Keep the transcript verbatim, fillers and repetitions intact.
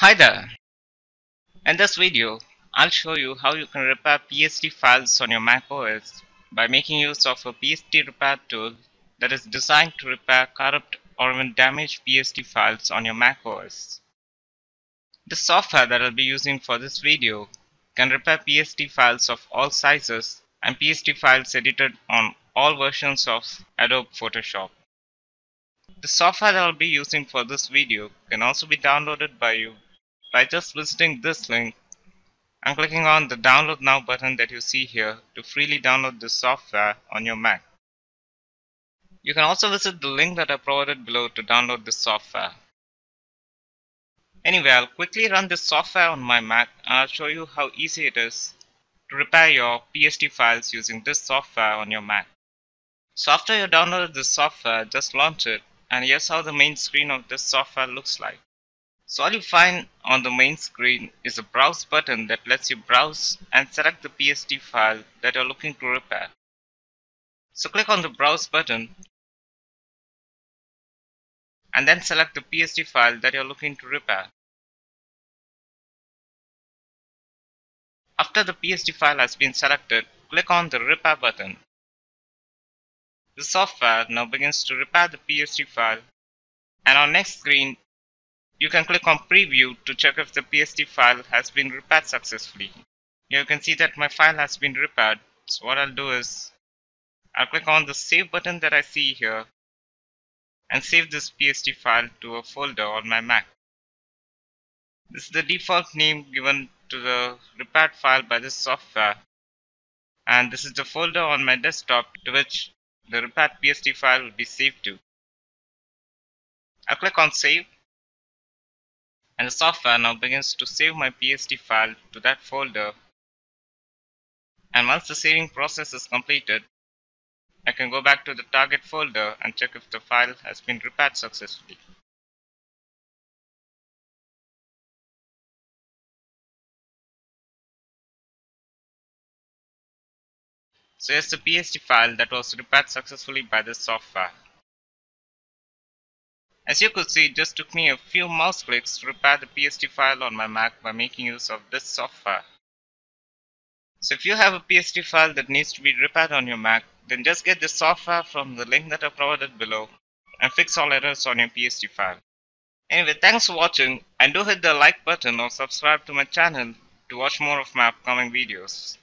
Hi there! In this video, I'll show you how you can repair P S D files on your Mac O S by making use of a P S D repair tool that is designed to repair corrupt or even damaged P S D files on your Mac O S. The software that I'll be using for this video can repair P S D files of all sizes and P S D files edited on all versions of Adobe Photoshop. The software that I'll be using for this video can also be downloaded by you by just visiting this link and clicking on the Download Now button that you see here to freely download this software on your Mac. You can also visit the link that I provided below to download this software. Anyway, I'll quickly run this software on my Mac and I'll show you how easy it is to repair your P S D files using this software on your Mac. So after you downloaded this software, just launch it, and here's how the main screen of this software looks like. So all you find on the main screen is a browse button that lets you browse and select the P S D file that you're looking to repair. So click on the browse button and then select the P S D file that you're looking to repair. After the P S D file has been selected, click on the repair button. The software now begins to repair the P S D file, and on next screen you can click on preview to check if the P S D file has been repaired successfully. Here you can see that my file has been repaired, so what I'll do is I'll click on the save button that I see here and save this P S D file to a folder on my Mac. This is the default name given to the repaired file by this software, and this is the folder on my desktop to which the repaired P S D file will be saved to. I'll click on save, and the software now begins to save my P S D file to that folder, and once the saving process is completed, I can go back to the target folder and check if the file has been repaired successfully. So here's the P S D file that was repaired successfully by this software. As you could see, it just took me a few mouse clicks to repair the P S D file on my Mac by making use of this software. So if you have a P S D file that needs to be repaired on your Mac, then just get this software from the link that I provided below and fix all errors on your P S D file. Anyway, thanks for watching, and do hit the like button or subscribe to my channel to watch more of my upcoming videos.